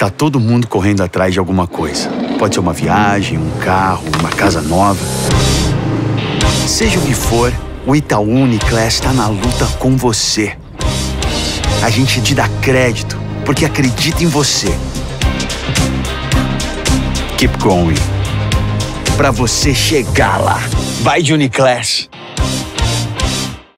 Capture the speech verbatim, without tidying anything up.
Tá todo mundo correndo atrás de alguma coisa. Pode ser uma viagem, um carro, uma casa nova. Seja o que for, o Itaú Uniclass está na luta com você. A gente te dá crédito, porque acredita em você. Keep going. Pra você chegar lá. Vai de Uniclass.